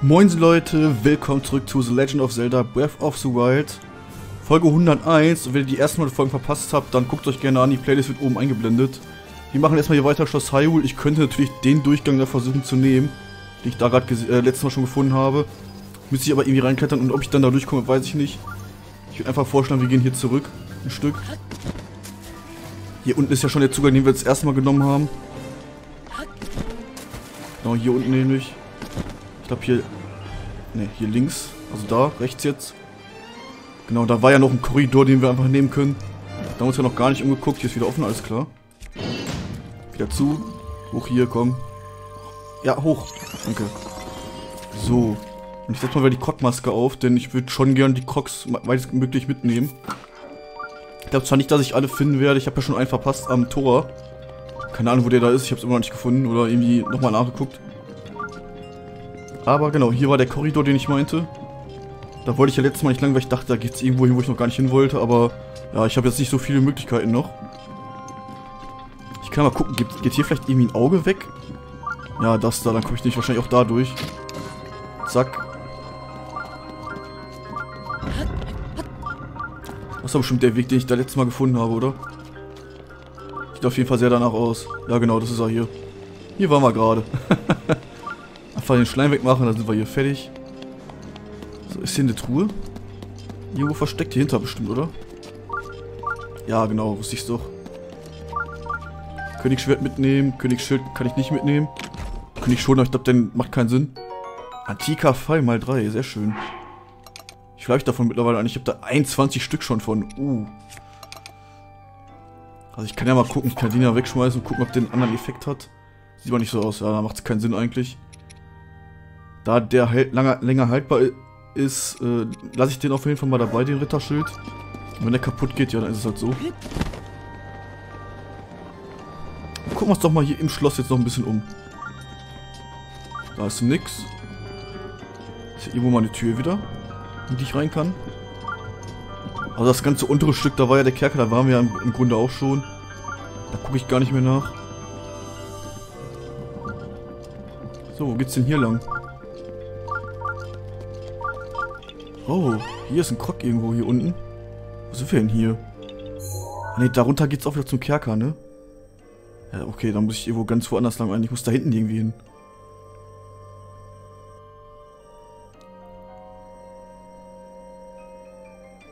Moin Leute, willkommen zurück zu The Legend of Zelda Breath of the Wild Folge 101. Und wenn ihr die ersten 100 Folgen verpasst habt, dann guckt euch gerne an, die Playlist wird oben eingeblendet. Wir machen erstmal hier weiter Schloss Hyrule. Ich könnte natürlich den Durchgang da versuchen zu nehmen, den ich da gerade letztes Mal schon gefunden habe. Müsste ich aber irgendwie reinklettern und ob ich dann da durchkomme, weiß ich nicht. Ich würde einfach vorschlagen, wir gehen hier zurück, ein Stück. Hier unten ist ja schon der Zugang, den wir jetzt erstmal genommen haben. Genau, hier unten nämlich. Ich glaube hier, ne, hier links, also da, rechts jetzt. Genau, da war ja noch ein Korridor, den wir einfach nehmen können. Da haben wir uns ja noch gar nicht umgeguckt, hier ist wieder offen, alles klar. Wieder zu, hoch hier, komm. Ja, hoch, danke. So, und ich setze mal wieder die Krogmaske auf, denn ich würde schon gerne die Krogs weitestmöglich mitnehmen. Ich glaube zwar nicht, dass ich alle finden werde, ich habe ja schon einen verpasst am Tor. Keine Ahnung, wo der da ist, ich habe es immer noch nicht gefunden oder irgendwie nochmal nachgeguckt. Aber genau, hier war der Korridor, den ich meinte. Da wollte ich ja letztes Mal nicht lang, weil ich dachte, da geht es irgendwo hin, wo ich noch gar nicht hin wollte. Aber ja, ich habe jetzt nicht so viele Möglichkeiten noch. Ich kann mal gucken, geht hier vielleicht irgendwie ein Auge weg? Ja, das da, dann komme ich nicht wahrscheinlich auch da durch. Zack. Das war bestimmt der Weg, den ich da letztes Mal gefunden habe, oder? Sieht auf jeden Fall sehr danach aus. Ja genau, das ist er hier. Hier waren wir gerade. Den Schleim wegmachen, dann sind wir hier fertig. So, ist hier eine Truhe? Irgendwo versteckt hier hinter bestimmt, oder? Ja, genau, wusste ich's doch. Königsschwert mitnehmen, Königsschild kann ich nicht mitnehmen. Königsschoner, ich glaube, den macht keinen Sinn. Antiker Fall mal 3, sehr schön. Ich glaube, ich davon mittlerweile an. Ich habe da 21 Stück schon von. Also ich kann ja mal gucken, ich kann den ja wegschmeißen und gucken, ob der einen anderen Effekt hat. Sieht aber nicht so aus, ja, da macht es keinen Sinn eigentlich. Da der halt länger haltbar ist, lasse ich den auf jeden Fall mal dabei, den Ritterschild. Und wenn der kaputt geht, ja, dann ist es halt so. Gucken wir uns doch mal hier im Schloss jetzt noch ein bisschen um. Da ist nix. Ist hier irgendwo mal eine Tür wieder, in die ich rein kann. Also das ganze untere Stück, da war ja der Kerker, da waren wir ja im Grunde auch schon. Da gucke ich gar nicht mehr nach. So, wo geht's denn hier lang? Oh, hier ist ein Krog irgendwo hier unten. Wo sind wir denn hier? Ah ne, darunter geht's auch wieder zum Kerker, ne? Ja, okay, dann muss ich irgendwo ganz woanders lang rein. Ich muss da hinten irgendwie hin.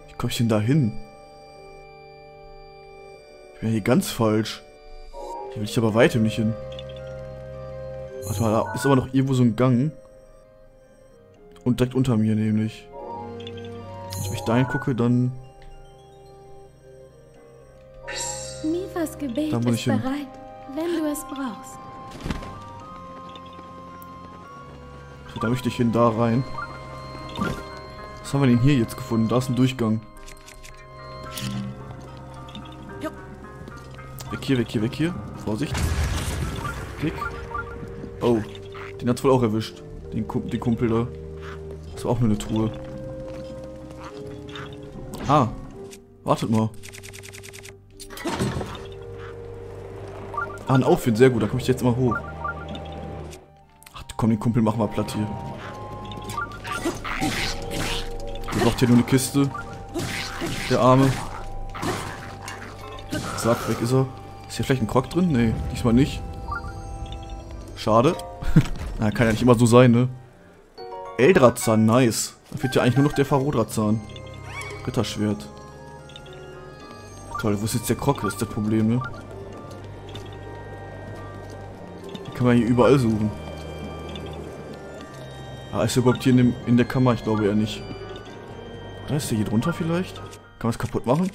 Wie komme ich denn da hin? Ich bin ja hier ganz falsch. Hier will ich aber weitem nicht hin. Warte mal, da ist aber noch irgendwo so ein Gang. Und direkt unter mir nämlich. Wenn ich da hingucke, dann... Miphas Gebet da ist bereit, wenn du es brauchst. So, da möchte ich hin, da rein. Was haben wir denn hier jetzt gefunden? Da ist ein Durchgang. Weg hier, weg hier, weg hier. Vorsicht. Klick. Oh, den hat's wohl auch erwischt. Den Kumpel da. Das war auch nur eine Truhe. Ah, wartet mal. Ah, ein Aufwind, sehr gut, da komme ich jetzt mal hoch. Ach komm, den Kumpel machen wir platt hier. Der braucht hier nur eine Kiste. Der Arme. Zack, weg ist er. Ist hier vielleicht ein Krog drin? Nee, diesmal nicht. Schade. Na, kann ja nicht immer so sein, ne? Eldra-Zahn, nice. Da fehlt ja eigentlich nur noch der Farodra-Zahn. Ritterschwert. Toll, wo ist jetzt der Krog? Das ist das Problem, ne? Den kann man hier überall suchen. Ah, ist er überhaupt hier in der Kammer? Ich glaube ja nicht. Oder ist der hier drunter vielleicht? Kann man es kaputt machen?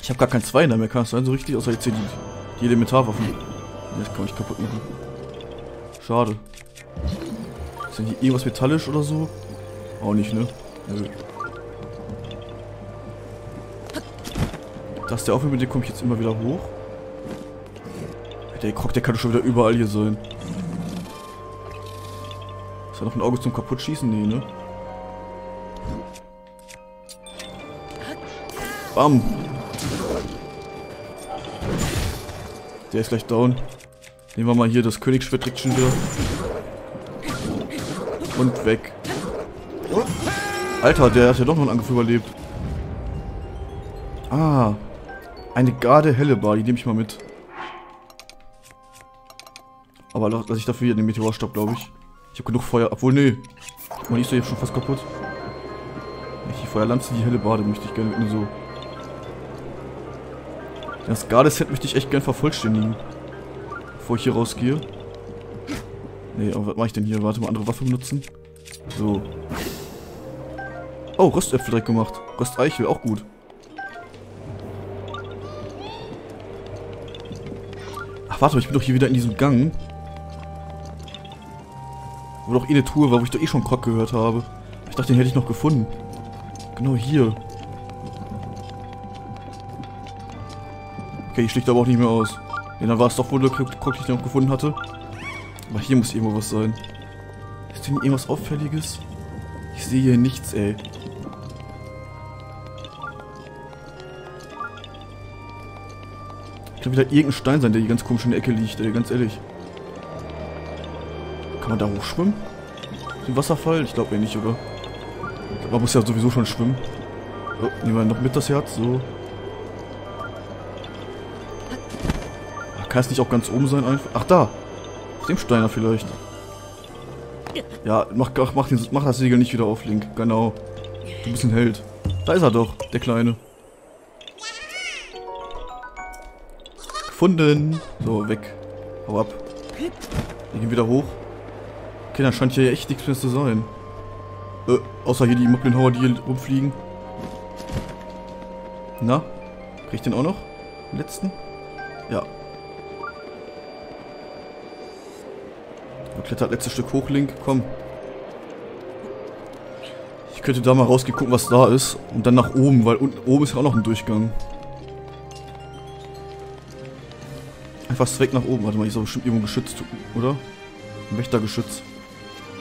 Ich habe gar keinen Zweiner mehr, kann das sein so richtig? Außer jetzt hier die Elementarwaffen. Das kann ich kaputt machen. Schade. Ist denn hier irgendwas metallisch oder so? Auch nicht, ne? Nö. Das ist der Aufwand, mit dem komme ich jetzt immer wieder hoch. Der Krog, der kann schon wieder überall hier sein. Ist da noch ein Auge zum Kaputtschießen? Nee, ne? Bam! Der ist gleich down. Nehmen wir mal hier das Königsschwert direkt schon wieder. Und weg. Alter, der hat ja doch noch einen Angriff überlebt. Ah. Eine Garde-Hellebarde, die nehme ich mal mit. Aber lasse ich dafür hier den Meteorstab, glaube ich. Ich habe genug Feuer. Obwohl, nee. Man ist ja jetzt schon fast kaputt. Die Feuerlanze, die Hellebarde möchte ich gerne mitnehmen, so. Das Garde-Set möchte ich echt gern vervollständigen. Bevor ich hier rausgehe. Nee, aber was mache ich denn hier? Warte mal, andere Waffe benutzen. So. Oh, Röstäpfel direkt gemacht. Rösteichel, auch gut. Ach, warte mal, ich bin doch hier wieder in diesem Gang. Wo doch eh eine Tour war, wo ich doch eh schon Krog gehört habe. Ich dachte, den hätte ich noch gefunden. Genau hier. Okay, ich schlicht aber auch nicht mehr aus. Ja, dann war es doch wohl der Krog, den ich noch gefunden hatte. Aber hier muss irgendwo was sein. Ist denn irgendwas Auffälliges? Ich sehe hier nichts, ey. Ich glaube, wieder irgendein Stein sein, der hier ganz komisch in der Ecke liegt, ey, ganz ehrlich. Kann man da hochschwimmen? Den Wasserfall? Ich glaube ja nicht, oder? Man muss ja sowieso schon schwimmen. Oh, nehmen wir noch mit das Herz, so. Ach, kann es nicht auch ganz oben sein einfach? Ach, da! Auf dem Steiner vielleicht. Ja, mach das Segel nicht wieder auf, Link. Genau. Du bist ein Held. Da ist er doch, der Kleine. Gefunden. So, weg. Hau ab. Wir gehen wieder hoch. Okay, dann scheint hier echt nichts mehr zu sein. Außer hier die Moblin-Hauer, die hier rumfliegen. Na? Krieg ich den auch noch? Den letzten? Ja. Klettert letztes Stück hoch, Link. Komm. Ich könnte da mal rausgehen, gucken, was da ist. Und dann nach oben, weil unten oben ist ja auch noch ein Durchgang. Einfach straight nach oben. Warte mal, hier ist doch bestimmt irgendwo geschützt, oder? Ein Wächtergeschütz.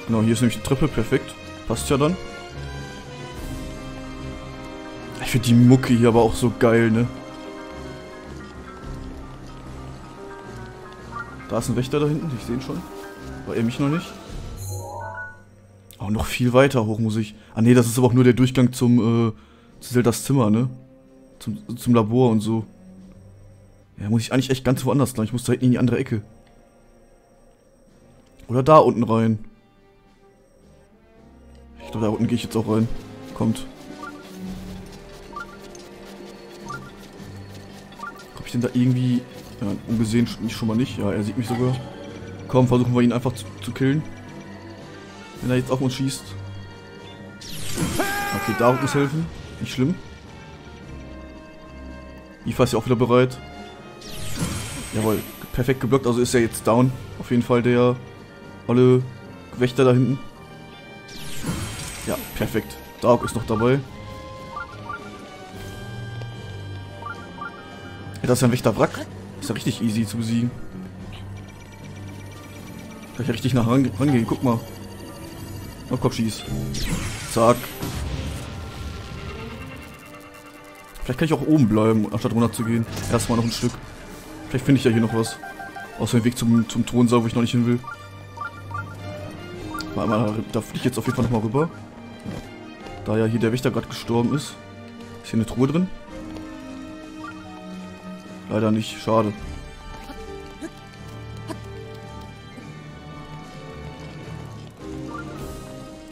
Genau, hier ist nämlich eine Treppe. Perfekt. Passt ja dann. Ich finde die Mucke hier aber auch so geil, ne? Da ist ein Wächter da hinten, ich sehe ihn schon. War er mich noch nicht? Oh, noch viel weiter hoch muss ich. Ah ne, das ist aber auch nur der Durchgang zum zu Zeldas Zimmer, ne? Zum Labor und so. Ja, muss ich eigentlich echt ganz woanders lang. Ich muss da hinten in die andere Ecke. Oder da unten rein. Ich glaube, da unten gehe ich jetzt auch rein. Kommt. Komm ich denn da irgendwie... Ja, ungesehen schon mal nicht. Ja, er sieht mich sogar. Komm, versuchen wir ihn einfach zu killen. Wenn er jetzt auf uns schießt. Okay, Daruk muss helfen. Nicht schlimm. Mipha ist ja auch wieder bereit. Jawohl, perfekt geblockt. Also ist er jetzt down. Auf jeden Fall der olle Wächter da hinten. Ja, perfekt. Daruk ist noch dabei. Ja, das ist ja ein Wächterwrack. Ist ja richtig easy zu besiegen. Kann ich ja richtig nach rangehen. Guck mal. Oh, komm, schieß. Zack. Vielleicht kann ich auch oben bleiben, anstatt runter zu gehen. Erstmal noch ein Stück. Vielleicht finde ich ja hier noch was. Außer den Weg zum Thronsaal, wo ich noch nicht hin will. Da fliege ich jetzt auf jeden Fall nochmal rüber. Da ja hier der Wächter gerade gestorben ist. Ist hier eine Truhe drin? Leider nicht, schade.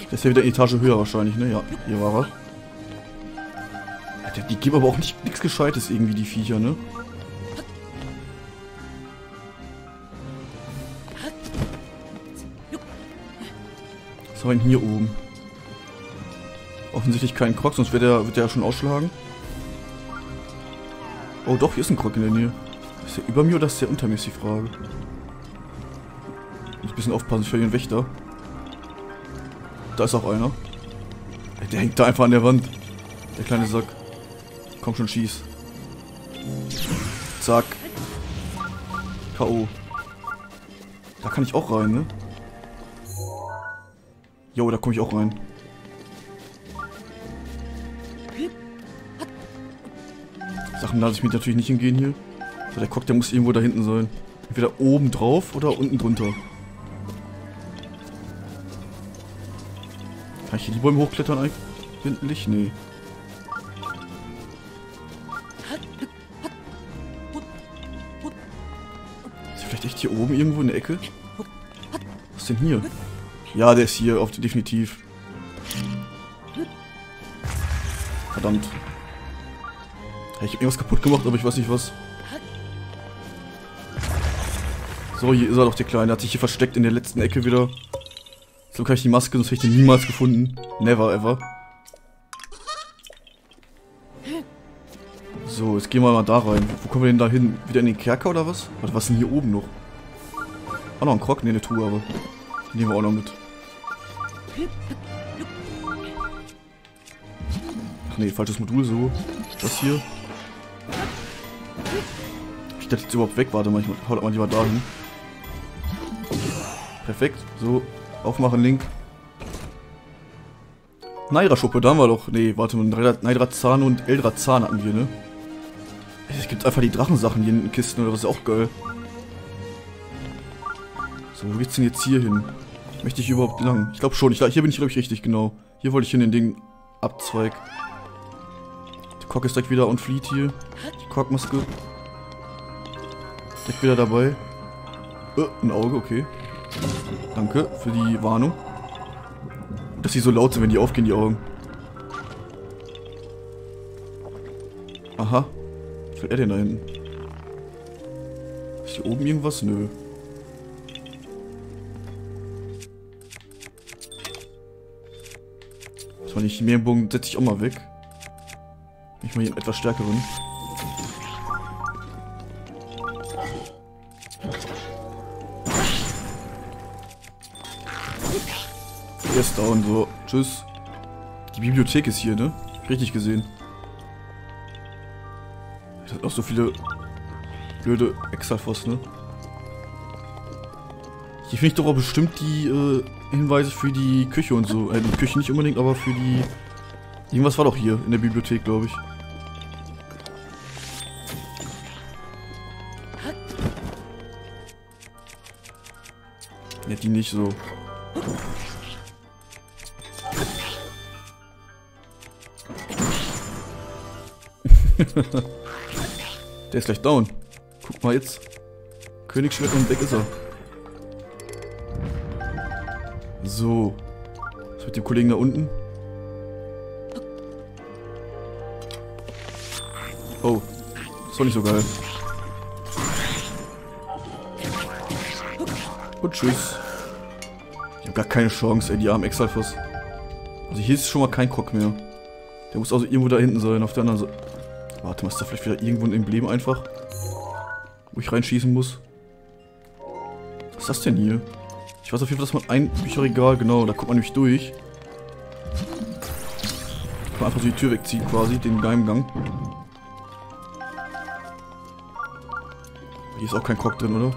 Der ist ja wieder eine Etage höher wahrscheinlich, ne? Ja, hier war er. Die geben aber auch nichts Gescheites irgendwie, die Viecher, ne? Was haben wir denn hier oben? Offensichtlich kein Krog, sonst wird der ja schon ausschlagen. Oh doch, hier ist ein Krog in der Nähe. Ist der über mir oder ist der unter mir, ist die Frage. Muss ein bisschen aufpassen, ich verliere den Wächter. Da ist auch einer. Der hängt da einfach an der Wand. Der kleine Sack. Komm schon, schieß. Zack. K.O. Da kann ich auch rein, ne? Jo, da komme ich auch rein. Sachen lasse ich mir natürlich nicht hingehen hier. So, der Krog, der muss irgendwo da hinten sein. Entweder oben drauf oder unten drunter. Kann ich hier die Bäume hochklettern eigentlich? Nee. Ist der vielleicht echt hier oben irgendwo in der Ecke? Was ist denn hier? Ja, der ist hier, auf definitiv. Verdammt. Ich habe irgendwas kaputt gemacht, aber ich weiß nicht was. So, hier ist er doch, der Kleine. Der hat sich hier versteckt in der letzten Ecke wieder. So kann ich die Maske, sonst hätte ich den niemals gefunden. Never ever. So, jetzt gehen wir mal da rein. Wo kommen wir denn da hin? Wieder in den Kerker oder was? Warte, was ist denn hier oben noch? Auch noch ein Krog? Ne, eine Truhe, aber die nehmen wir auch noch mit. Ach ne, falsches Modul, so. Das hier. Ich dachte jetzt überhaupt weg. Warte mal, ich hau mal lieber da hin. Perfekt. So, aufmachen, Link. Naydra-Schuppe, da haben wir doch. Ne, warte mal, Naydra-Zahn und Eldra-Zahn hatten wir, ne? Es gibt einfach die Drachensachen hier in den Kisten, oder? Das ist auch geil. So, wo geht's denn jetzt hier hin? Möchte ich überhaupt lang? Ich glaube schon. Hier bin ich, glaube ich, richtig, genau. Hier wollte ich hin, den Ding Abzweig. Der Krog ist direkt wieder und flieht hier. Die Krogmaske. Direkt wieder dabei. Ein Auge, okay. Danke für die Warnung. Dass die so laut sind, wenn die aufgehen, die Augen. Aha. Was will er denn da hinten? Ist hier oben irgendwas? Nö. Das war nicht. Den Meerenbogen setze ich auch mal weg. Ich mal hier einen etwas stärkeren. Yes, down, so. Tschüss. Die Bibliothek ist hier, ne? Richtig gesehen. Das hat auch so viele blöde Exalfas, ne? Hier finde ich doch auch bestimmt die Hinweise für die Küche und so. Die Küche nicht unbedingt, aber für die... Irgendwas war doch hier in der Bibliothek, glaube ich. Ne, die nicht so. Der ist gleich down. Guck mal jetzt. Königsschwert und weg ist er. So. Was mit dem Kollegen da unten? Oh. Ist doch nicht so geil. Und tschüss. Ich hab gar keine Chance, ey, die armen Exalfas. Also hier ist schon mal kein Krog mehr. Der muss also irgendwo da hinten sein, auf der anderen Seite. Warte mal, ist da vielleicht wieder irgendwo ein Emblem einfach? Wo ich reinschießen muss? Was ist das denn hier? Ich weiß auf jeden Fall, dass man ein Bücherregal, genau, da kommt man nämlich durch. Da kann man einfach so die Tür wegziehen quasi, den Geheimgang. Hier ist auch kein Krog drin, oder?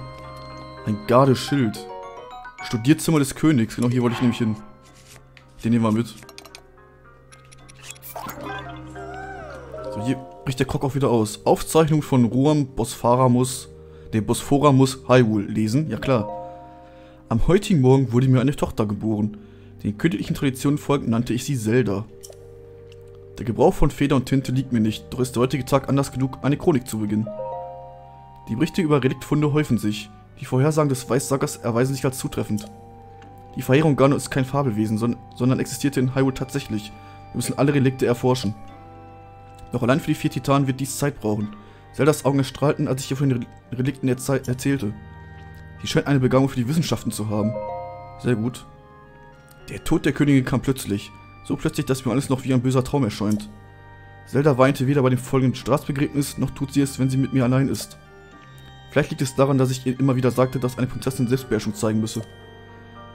Ein Gardeschild. Studierzimmer des Königs, genau hier wollte ich nämlich hin. Den nehmen wir mit. So, hier bricht der Krog auch wieder aus. Aufzeichnung von Rhoam Bosphoramus, dem Bosphoramus Hyrule lesen. Ja klar. Am heutigen Morgen wurde mir eine Tochter geboren. Den königlichen Traditionen folgend nannte ich sie Zelda. Der Gebrauch von Feder und Tinte liegt mir nicht, doch ist der heutige Tag anders genug, eine Chronik zu beginnen. Die Berichte über Reliktfunde häufen sich. Die Vorhersagen des Weissagers erweisen sich als zutreffend. Die Verheerung Ganon ist kein Fabelwesen, sondern existierte in Hyrule tatsächlich. Wir müssen alle Relikte erforschen. Doch allein für die 4 Titanen wird dies Zeit brauchen. Zeldas Augen erstrahlten, als ich ihr von den Relikten erzählte. Sie scheint eine Begabung für die Wissenschaften zu haben. Sehr gut. Der Tod der Königin kam plötzlich. So plötzlich, dass mir alles noch wie ein böser Traum erscheint. Zelda weinte weder bei dem folgenden Straßbegräbnis, noch tut sie es, wenn sie mit mir allein ist. Vielleicht liegt es daran, dass ich ihr immer wieder sagte, dass eine Prinzessin Selbstbeherrschung zeigen müsse.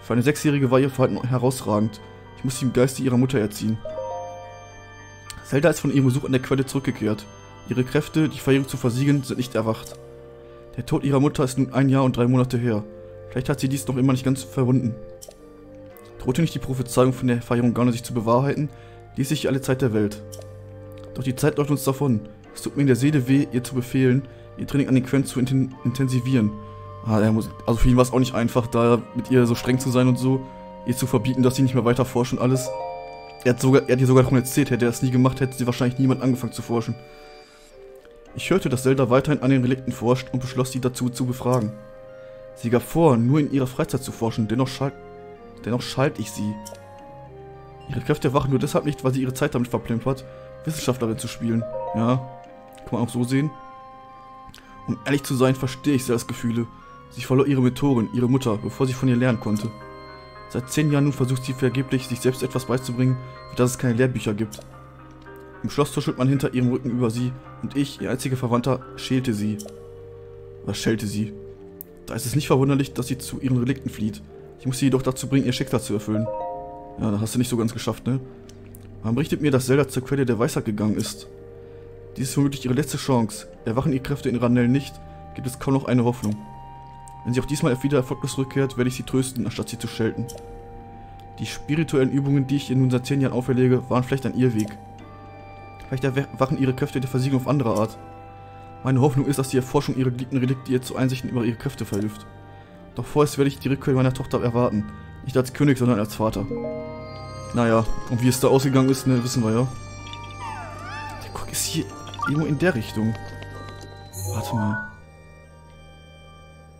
Für eine 6-Jährige war ihr Verhalten herausragend. Ich musste sie im Geiste ihrer Mutter erziehen. Zelda ist von ihrem Besuch an der Quelle zurückgekehrt. Ihre Kräfte, die Verheerung zu versiegen, sind nicht erwacht. Der Tod ihrer Mutter ist nun 1 Jahr und 3 Monate her. Vielleicht hat sie dies noch immer nicht ganz verwunden. Drohte nicht die Prophezeiung von der Verheerung Ganon sich zu bewahrheiten, ließ sich alle Zeit der Welt. Doch die Zeit läuft uns davon. Es tut mir in der Seele weh, ihr zu befehlen, ihr Training an den Quellen zu intensivieren. Also für ihn war es auch nicht einfach, da mit ihr so streng zu sein und so, ihr zu verbieten, dass sie nicht mehr weiter forscht und alles. Er hat die sogar kommuniziert, hätte er das nie gemacht, hätte sie wahrscheinlich niemand angefangen zu forschen. Ich hörte, dass Zelda weiterhin an den Relikten forscht und beschloss, sie dazu zu befragen. Sie gab vor, nur in ihrer Freizeit zu forschen, dennoch schalt ich sie. Ihre Kräfte erwachen nur deshalb nicht, weil sie ihre Zeit damit verplempert, Wissenschaftlerin zu spielen. Ja, kann man auch so sehen. Um ehrlich zu sein, verstehe ich Zeldas Gefühle. Sie verlor ihre Mentorin, ihre Mutter, bevor sie von ihr lernen konnte. Seit 10 Jahren nun versucht sie vergeblich, sich selbst etwas beizubringen, für das es keine Lehrbücher gibt. Im Schloss tuschelt man hinter ihrem Rücken über sie und ich, ihr einziger Verwandter, schälte sie. Oder schelte sie. Da ist es nicht verwunderlich, dass sie zu ihren Relikten flieht. Ich muss sie jedoch dazu bringen, ihr Schicksal zu erfüllen. Ja, das hast du nicht so ganz geschafft, ne? Man berichtet mir, dass Zelda zur Quelle der Weisheit gegangen ist. Dies ist vermutlich ihre letzte Chance. Erwachen ihre Kräfte in Ranel nicht, gibt es kaum noch eine Hoffnung. Wenn sie auch diesmal wieder erfolglos zurückkehrt, werde ich sie trösten, anstatt sie zu schelten. Die spirituellen Übungen, die ich ihr nun seit 10 Jahren auferlege, waren vielleicht an ihr Weg. Vielleicht erwachen ihre Kräfte der Versiegelung auf andere Art. Meine Hoffnung ist, dass die Erforschung ihrer geliebten Relikte ihr zu Einsichten über ihre Kräfte verhilft. Doch vorerst werde ich die Rückkehr meiner Tochter erwarten. Nicht als König, sondern als Vater. Naja, und wie es da ausgegangen ist, ne, wissen wir ja. Der Krog ist hier irgendwo in der Richtung. Warte mal.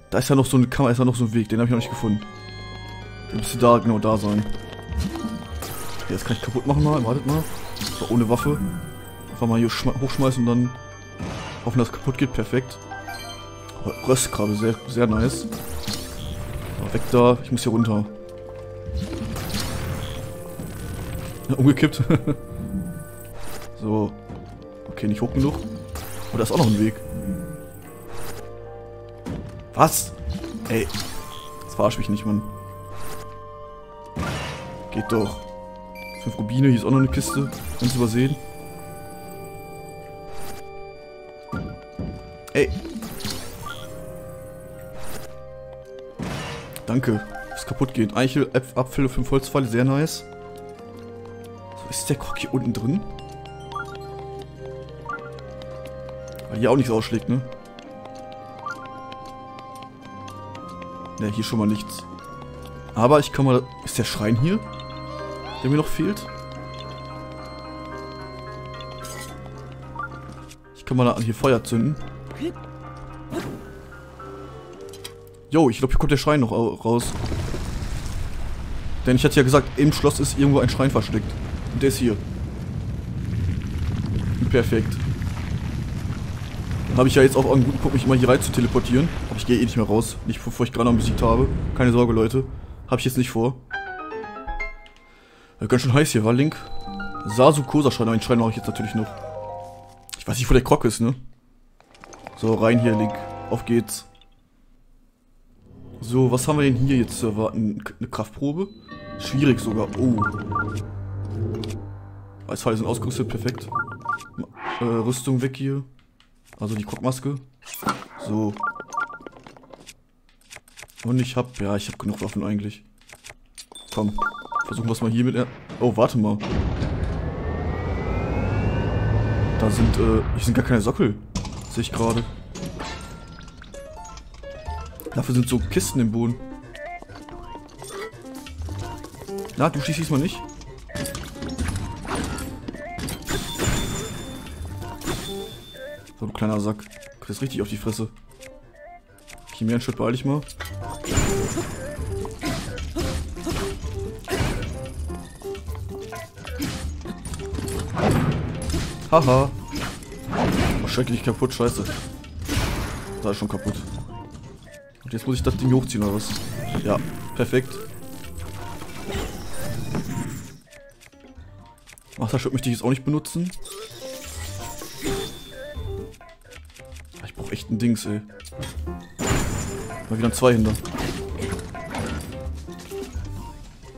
Da ist ja noch so eine Kammer, ist ja noch so ein Weg, den habe ich noch nicht gefunden. Der müsste da, genau da sein. Okay, das kann ich kaputt machen mal, wartet mal. Aber ohne Waffe. Einfach mal hier hochschmeißen und dann hoffen, dass es kaputt geht, perfekt. Aber Röstkrabbe, sehr, sehr nice. Weg da, ich muss hier runter. Ja, umgekippt. So. Okay, nicht hoch genug. Oh, da ist auch noch ein Weg. Was? Ey. Das verarscht mich nicht, Mann. Geht doch. 5 Rubine, hier ist auch noch eine Kiste. Ganz übersehen. Ey. Danke, dass kaputt geht. Eichel, Apfel, 5 Holzpfeile, sehr nice. So, ist der Krog hier unten drin? Weil hier auch nichts ausschlägt, ne? Ne, hier schon mal nichts. Aber ich kann mal... Ist der Schrein hier? Der mir noch fehlt? Ich kann mal da an hier Feuer zünden. Jo, ich glaube, hier kommt der Schrein noch raus. Denn ich hatte ja gesagt, im Schloss ist irgendwo ein Schrein versteckt. Und der ist hier. Perfekt. Habe ich ja jetzt auch einen guten Punkt, mich immer hier rein zu teleportieren. Aber ich gehe eh nicht mehr raus. Nicht, bevor ich Ganon besiegt habe. Keine Sorge, Leute. Habe ich jetzt nicht vor. Ganz schön heiß hier, war Link? Sasu-Kosa-Schrein, aber den Schrein mache ich jetzt natürlich noch. Ich weiß nicht, wo der Krog ist, ne? So, rein hier, Link. Auf geht's. So, was haben wir denn hier jetzt zu erwarten? Eine Kraftprobe? Schwierig sogar. Oh. Eisfall sind ausgerüstet, perfekt. Rüstung weg hier. Also die Krogmaske. So. Und ich hab... Ja, ich hab genug Waffen eigentlich. Komm. Versuchen wir es mal hier mit... Oh, warte mal. Da sind... Hier sind gar keine Sockel. Sehe ich gerade. Dafür sind so Kisten im Boden. Na, du schießt diesmal nicht. So, du kleiner Sack. Du kriegst richtig auf die Fresse. Okay, mir einen Schritt, beeil dich mal. Haha. Oh, schrecklich kaputt, scheiße. Da ist schon kaputt. Jetzt muss ich das Ding hochziehen oder was? Ja, perfekt. Wasserschutz möchte ich jetzt auch nicht benutzen. Ich brauche echt ein Dings, ey. Mal wieder ein Zweihänder.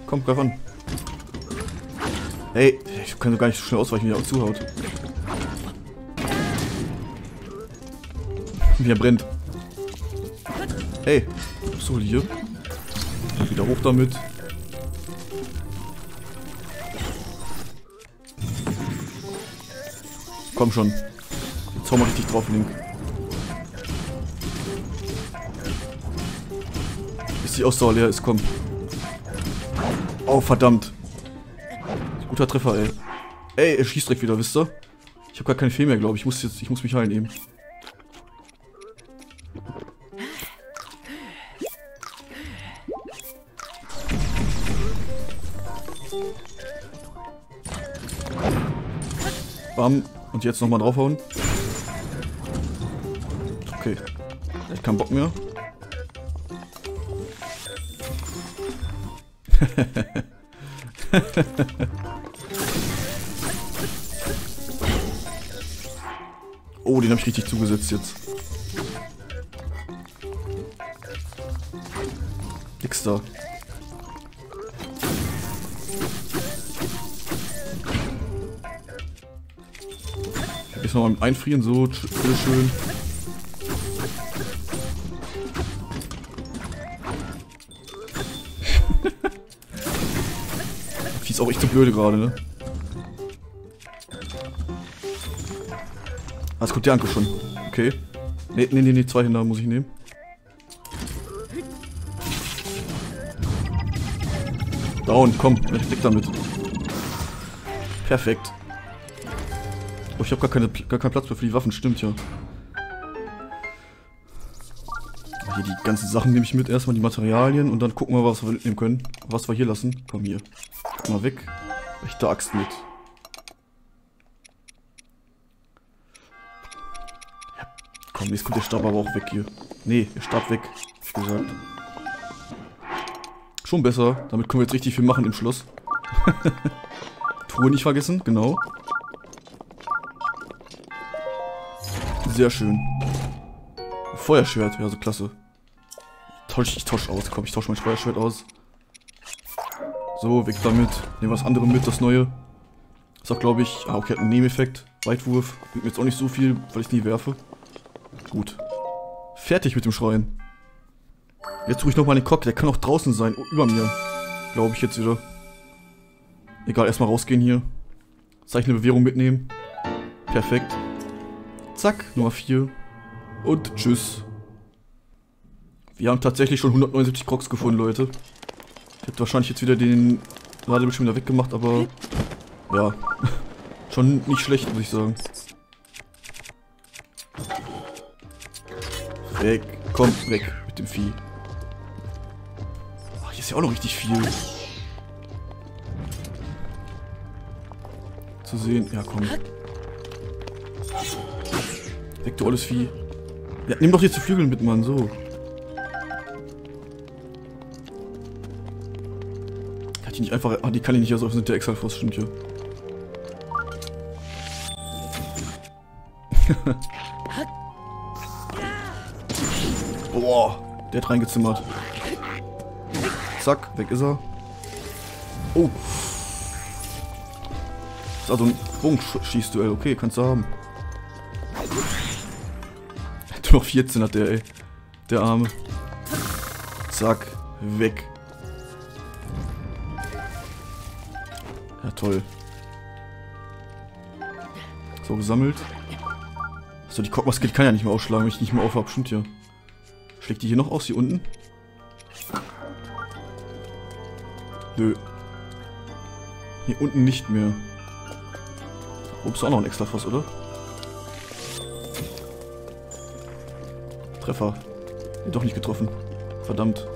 Komm, greif an. Ey, ich kann so gar nicht so schnell ausweichen, wie er auch zuhaut. Wie er brennt. Hey, was soll hier? Wieder hoch damit. Komm schon. Jetzt hau mal richtig drauf, Link. Bis die Ausdauer leer ist, komm. Oh, verdammt. Guter Treffer, ey. Ey, er schießt direkt wieder, wisst ihr? Ich habe gar keinen Fehl mehr, glaube ich. Ich muss mich heilen eben. Bam. Und jetzt nochmal draufhauen. Okay. Ich hab keinen Bock mehr. Oh, den habe ich richtig zugesetzt jetzt. Nix da. Ich hab jetzt nochmal mit Einfrieren, so schön. Die ist auch echt so blöde gerade, ne? Ah, es kommt der Anko schon. Okay. Nee, zwei Hände muss ich nehmen. Down, komm, weg damit. Perfekt. Oh, ich habe gar keinen Platz mehr für die Waffen, stimmt ja. Hier die ganzen Sachen nehme ich mit. Erstmal die Materialien und dann gucken wir, was wir mitnehmen können. Was wir hier lassen. Komm hier. Mal weg. Echte Axt mit. Ja, komm, jetzt kommt der Stab aber auch weg hier. Nee, der Stab weg, hab ich gesagt. Schon besser. Damit können wir jetzt richtig viel machen im Schloss. Truhe nicht vergessen, genau. Sehr schön. Feuerschwert, ja, so klasse. Ich tausche aus, komm, ich tausche mein Feuerschwert aus. So, weg damit. Nehmen wir das andere mit, das neue. Ist auch, glaube ich. Ah, okay, hat einen Nebeneffekt. Weitwurf. Bringt mir jetzt auch nicht so viel, weil ich es nie werfe. Gut. Fertig mit dem Schrein. Jetzt suche ich nochmal den Krog. Der kann auch draußen sein. Oh, über mir. Glaube ich jetzt wieder. Egal, erstmal rausgehen hier. Zeichen der Bewährung mitnehmen. Perfekt. Zack, Nummer 4. Und tschüss. Wir haben tatsächlich schon 179 Krogs gefunden, Leute. Ich hätte wahrscheinlich jetzt wieder den Ladebildschirm wieder weggemacht, aber ja, schon nicht schlecht, muss ich sagen. Weg, komm, weg mit dem Vieh. Ach, hier ist ja auch noch richtig viel zu sehen. Ja, komm. Weg, du alles Vieh. Ja, nimm doch jetzt die Flügel mit, Mann, so. Die nicht einfach. Ah, die kann ich nicht ersäufen, sind der Exalfas, stimmt ja. Boah, der hat reingezimmert. Zack, weg ist er. Oh. Ist also ein Bogenschießduell, okay, kannst du haben. Nur noch 14 hat der, ey. Der Arme. Zack, weg. Ja, toll. So, gesammelt. Achso, die Krogmaske kann ja nicht mehr ausschlagen, wenn ich die nicht mehr aufhab. Stimmt ja. Schlägt die hier noch aus, hier unten? Nö. Hier unten nicht mehr. Obst du auch noch ein Extrafass, oder? Treffer. Nee, doch nicht getroffen. Verdammt.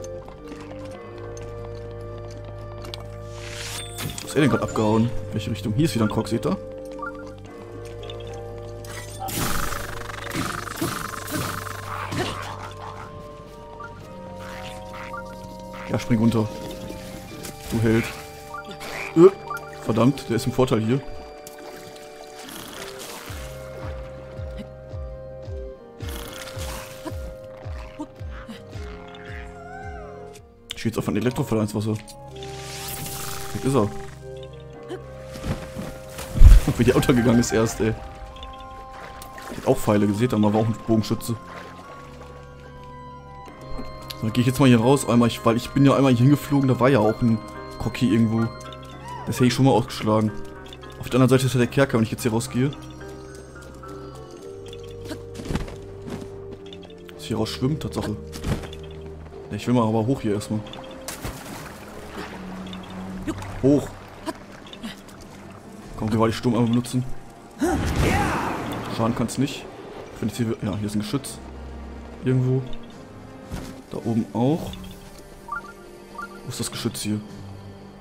Was ist er denn gerade abgehauen? Welche Richtung? Hier ist wieder ein Krog, seht ihr? Ja, spring runter. Du Held. Verdammt, der ist im Vorteil hier. Ich schieße auf einen Elektrofall ins Wasser. Weg ist er. Wie der untergegangen ist erst, ey. Hat auch Pfeile gesehen, aber war auch ein Bogenschütze. So, dann gehe ich jetzt mal hier raus, weil ich bin ja einmal hier hingeflogen, da war ja auch ein Krog irgendwo. Das hätte ich schon mal ausgeschlagen. Auf der anderen Seite ist ja der Kerker, wenn ich jetzt hier rausgehe. Ist hier raus schwimmt, Tatsache. Ja, ich will mal aber hoch hier erstmal. Hoch. Komm, wir wollen die Sturmarme benutzen. Schaden kannst nicht. Wenn ich hier, ja, hier ist ein Geschütz. Irgendwo. Da oben auch. Wo ist das Geschütz hier?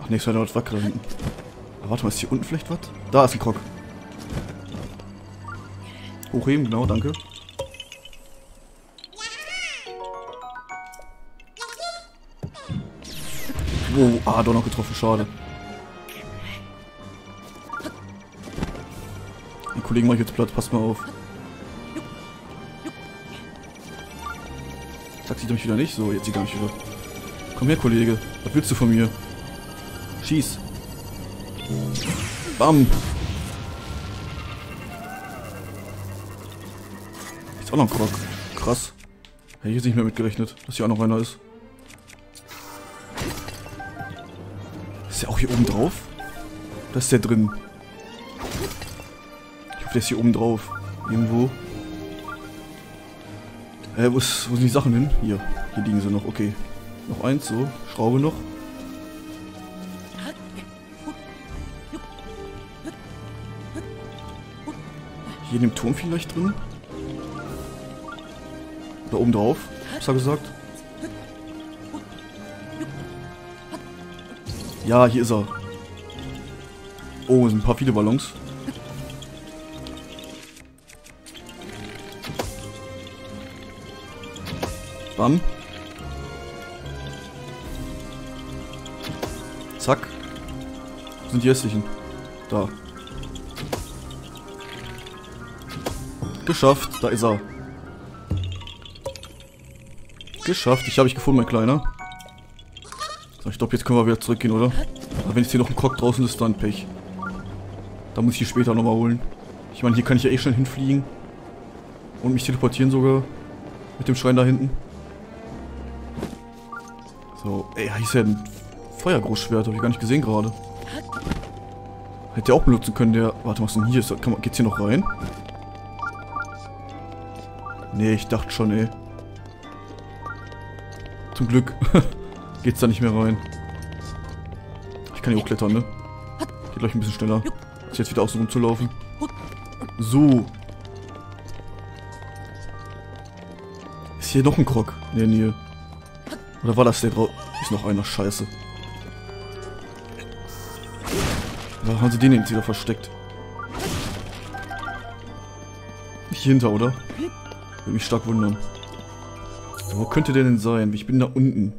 Ach nee, es war da hinten. Aber warte mal, ist hier unten vielleicht was? Da ist ein Krog. Hochheben, genau, danke. Oh, ah, doch noch getroffen, schade. Den Kollegen mache ich jetzt platt, passt mal auf. Zack, sieht er mich wieder nicht. So, jetzt sieht er mich wieder. Komm her, Kollege. Was willst du von mir? Schieß. Bam. Ist auch noch ein Krog. Krass. Hätte ich jetzt nicht mehr mitgerechnet, dass hier auch noch einer ist. Ist der auch hier oben drauf? Da ist der drin. Ich hoffe, der ist hier oben drauf. Irgendwo. Wo sind die Sachen hin? Hier. Hier liegen sie noch. Okay. Noch eins, so. Schraube noch. Hier in dem Turm vielleicht drin? Da oben drauf, hab's ja gesagt. Ja, hier ist er. Oh, es sind ein paar viele Ballons. Bam. Zack. Wo sind die restlichen? Da. Geschafft, da ist er. Geschafft, ich habe dich gefunden, mein Kleiner. So, ich glaube, jetzt können wir wieder zurückgehen, oder? Aber wenn jetzt hier noch ein Krog draußen ist, dann Pech. Da muss ich die später nochmal holen. Ich meine, hier kann ich ja eh schnell hinfliegen. Und mich teleportieren sogar. Mit dem Schrein da hinten. So, ey, hier ist ja ein Feuergroßschwert, habe ich gar nicht gesehen gerade. Hätte der auch benutzen können, der... Warte, was ist denn hier? Geht's hier noch rein? Nee, ich dachte schon, ey. Zum Glück geht's da nicht mehr rein. Ich kann hier hochklettern, ne? Geht gleich ein bisschen schneller. Ist jetzt wieder außen rum zu laufen. So. Ist hier noch ein Krog in der Nähe? Oder war das der drauf? Ist noch einer, scheiße. Da haben sie den jetzt wieder versteckt. Nicht hier hinter, oder? Würde mich stark wundern. Wo könnte der denn sein? Ich bin da unten.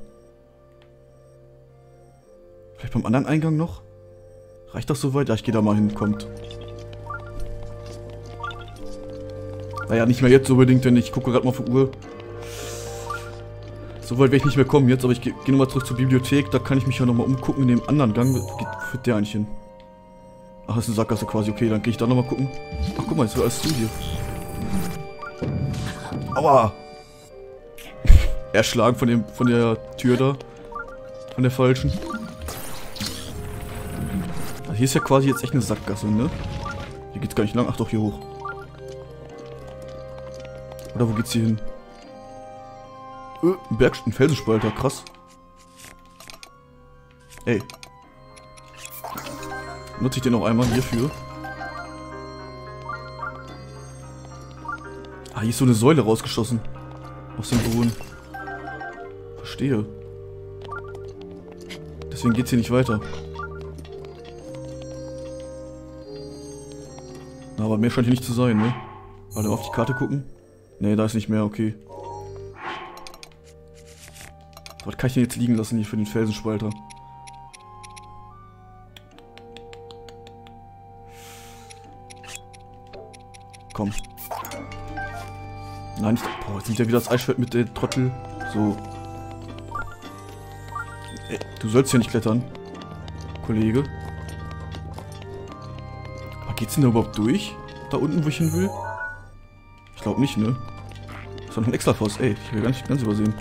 Vielleicht beim anderen Eingang noch? Reicht das soweit? Ja, ich gehe da mal hin. Kommt. Naja, nicht mehr jetzt unbedingt, denn ich gucke gerade mal auf die Uhr. Soweit werde ich nicht mehr kommen jetzt, aber ich gehe nochmal zurück zur Bibliothek. Da kann ich mich ja nochmal umgucken. In dem anderen Gang führt der eigentlich hin. Ach, das ist eine Sackgasse quasi. Okay, dann gehe ich da nochmal gucken. Ach, guck mal, jetzt wird alles zu hier. Aua! Erschlagen von der Tür da. Von der falschen. Also hier ist ja quasi jetzt echt eine Sackgasse, ne? Hier geht's gar nicht lang. Ach doch, hier hoch. Oder wo geht's hier hin? Ein Felsenspalter, krass. Ey. Nutze ich den noch einmal hierfür. Ah, hier ist so eine Säule rausgeschossen. Aus dem Boden. Verstehe. Deswegen geht's hier nicht weiter. Na, aber mehr scheint hier nicht zu sein, ne? Warte mal auf die Karte gucken. Ne, da ist nicht mehr, okay. Was kann ich denn jetzt liegen lassen hier für den Felsenspalter? Komm. Nein, nicht. Boah, jetzt nimmt ja wieder das Eisschwert mit der Trottel. So. Ey, du sollst ja nicht klettern, Kollege. Aber geht's denn da überhaupt durch? Da unten, wo ich hin will? Ich glaube nicht, ne? Ist doch noch ein Exalfas. Ey, ich will gar nicht ganz übersehen.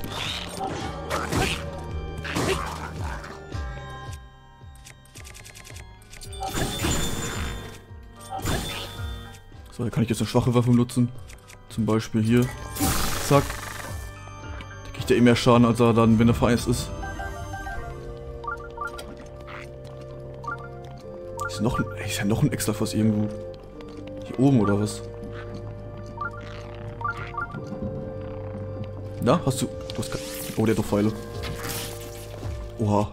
So, da kann ich jetzt eine schwache Waffe benutzen. Zum Beispiel hier. Zack. Da kriegt er eh mehr Schaden, als er dann, wenn er vereist ist. Ist ja noch ein Exalfas irgendwo. Hier oben oder was? Na, hast du... Oh, der hat doch Pfeile. Oha.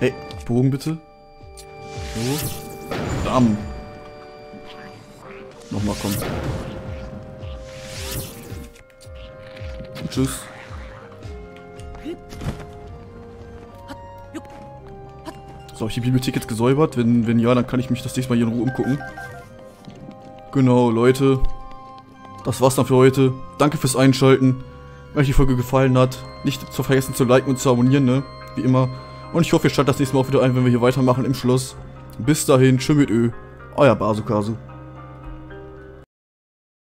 Hey, Bogen bitte. So. Bam. Nochmal, komm. Und tschüss. So, habe ich die Bibliothek jetzt gesäubert? Wenn ja, dann kann ich mich das nächste Mal hier in Ruhe umgucken. Genau, Leute. Das war's dann für heute. Danke fürs Einschalten. Wenn euch die Folge gefallen hat, nicht zu vergessen zu liken und zu abonnieren, ne? Wie immer. Und ich hoffe, ihr schaltet das nächste Mal auch wieder ein, wenn wir hier weitermachen im Schloss. Bis dahin, tschö mit Ö. Euer Basukasu.